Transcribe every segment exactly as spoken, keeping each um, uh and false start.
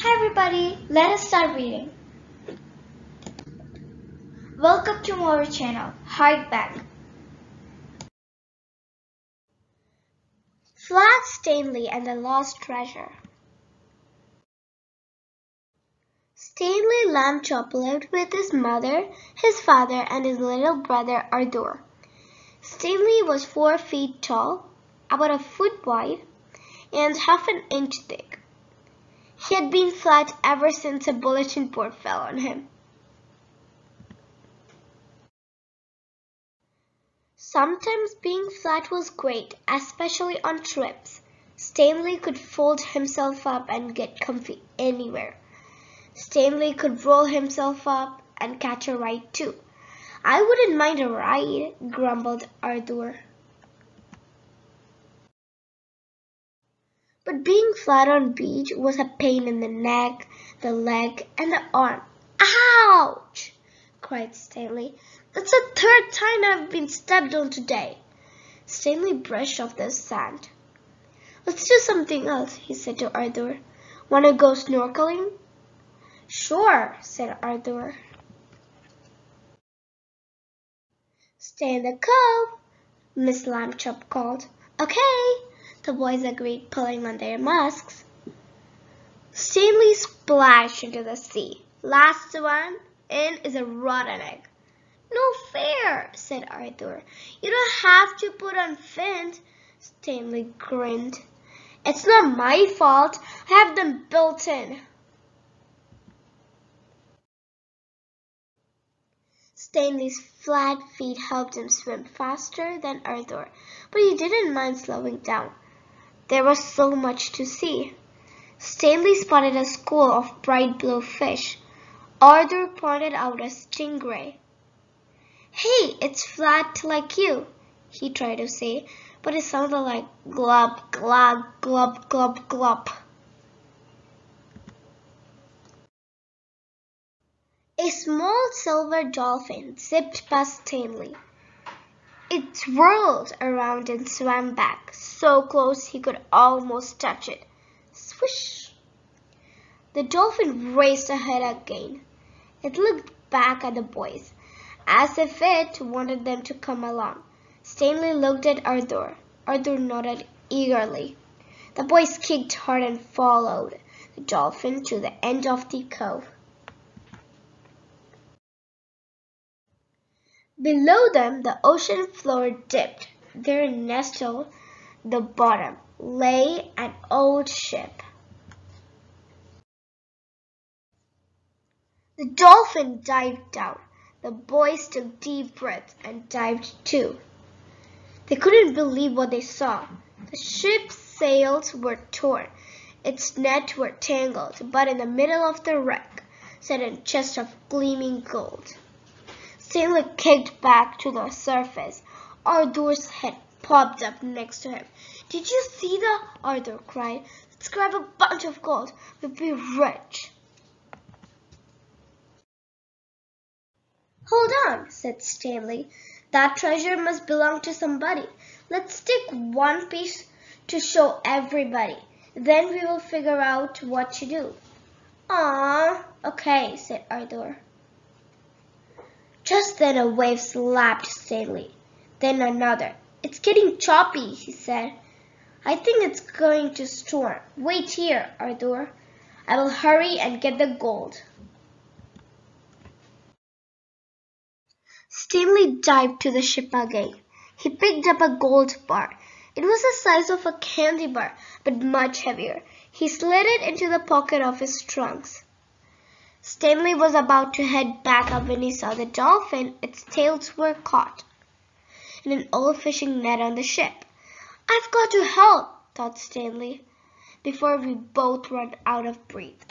Hi everybody, let us start reading. Welcome to our channel, Hardback. Flat Stanley and the Lost Treasure. Stanley Lambchop lived with his mother, his father, and his little brother Arthur. Stanley was four feet tall, about a foot wide, and half an inch thick. He had been flat ever since a bulletin board fell on him. Sometimes being flat was great, especially on trips. Stanley could fold himself up and get comfy anywhere. Stanley could roll himself up and catch a ride too. I wouldn't mind a ride, grumbled Arthur. But being flat on beach was a pain in the neck, the leg, and the arm. Ouch! Cried Stanley. That's the third time I've been stepped on today. Stanley brushed off the sand. Let's do something else, he said to Arthur. Want to go snorkeling? Sure, said Arthur. Stay in the cove, Miss Lambchop called. Okay. The boys agreed, pulling on their masks. Stanley splashed into the sea. Last one in is a rotten egg. No fair, said Arthur. You don't have to put on fins. Stanley grinned. It's not my fault. I have them built in. Stanley's flat feet helped him swim faster than Arthur, but he didn't mind slowing down. There was so much to see. Stanley spotted a school of bright blue fish. Arthur pointed out a stingray. Hey, it's flat like you, he tried to say, but it sounded like glub, glub, glub, glub, glub. A small silver dolphin zipped past Stanley. It swirled around and swam back, so close he could almost touch it. Swish! The dolphin raced ahead again. It looked back at the boys, as if it wanted them to come along. Stanley looked at Arthur. Arthur nodded eagerly. The boys kicked hard and followed the dolphin to the end of the cove. Below them, the ocean floor dipped. There nestled the bottom, lay an old ship. The dolphin dived down. The boys took deep breaths and dived too. They couldn't believe what they saw. The ship's sails were torn. Its nets were tangled, but in the middle of the wreck sat a chest of gleaming gold. Stanley kicked back to the surface. Arthur's head popped up next to him. Did you see that? Arthur cried. Let's grab a bunch of gold. We'll be rich. Hold on, said Stanley. That treasure must belong to somebody. Let's stick one piece to show everybody. Then we will figure out what to do. Aww, okay, said Arthur. Just then a wave slapped Stanley, then another. It's getting choppy, he said. I think it's going to storm. Wait here, Arthur. I will hurry and get the gold. Stanley dived to the ship again. He picked up a gold bar. It was the size of a candy bar, but much heavier. He slid it into the pocket of his trunks. Stanley was about to head back up when he saw the dolphin. Its tails were caught in an old fishing net on the ship. I've got to help, thought Stanley, before we both run out of breath.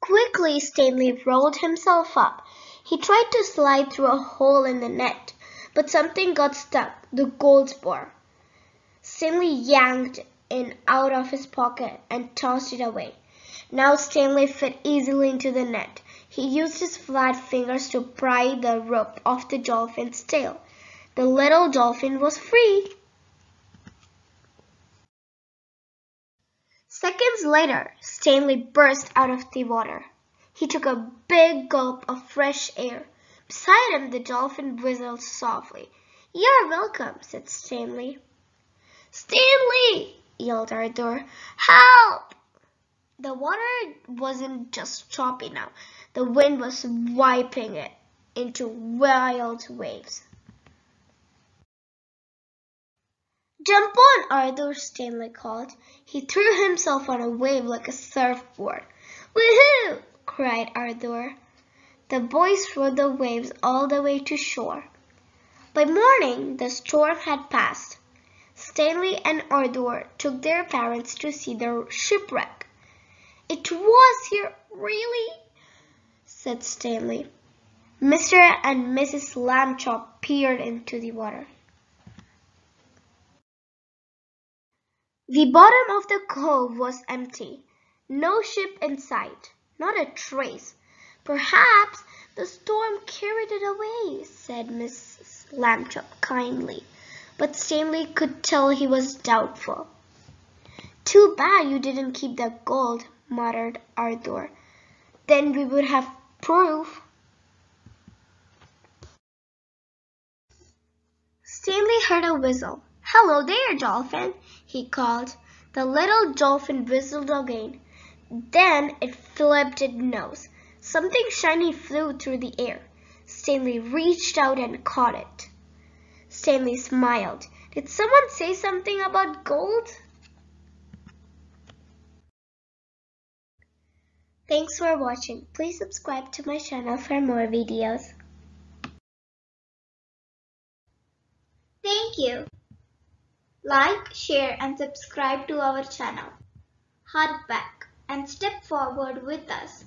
Quickly, Stanley rolled himself up. He tried to slide through a hole in the net, but something got stuck, the gold bar. Stanley yanked it in out of his pocket and tossed it away. Now Stanley fit easily into the net. He used his flat fingers to pry the rope off the dolphin's tail. The little dolphin was free. Seconds later, Stanley burst out of the water. He took a big gulp of fresh air. Beside him, the dolphin whistled softly. "You're welcome," said Stanley. "Stanley!" yelled Arthur. "Help!" The water wasn't just choppy now. The wind was wiping it into wild waves. "Jump on, Arthur," Stanley called. He threw himself on a wave like a surfboard. "Woohoo!" cried Arthur. The boys rode the waves all the way to shore. By morning, the storm had passed. Stanley and Arthur took their parents to see the shipwreck. "It was here, really?" said Stanley. Mister and Missus Lambchop peered into the water. The bottom of the cove was empty. No ship in sight. Not a trace. "Perhaps the storm carried it away," said Missus Lambchop kindly. But Stanley could tell he was doubtful. "Too bad you didn't keep the gold," muttered Arthur. "Then we would have proof." Stanley heard a whistle. "Hello there, dolphin," he called. The little dolphin whistled again. Then it flipped its nose. Something shiny flew through the air. Stanley reached out and caught it. Stanley smiled. "Did someone say something about gold?" Thanks for watching. Please subscribe to my channel for more videos. Thank you. Like, share and subscribe to our channel. Hard back and step forward with us.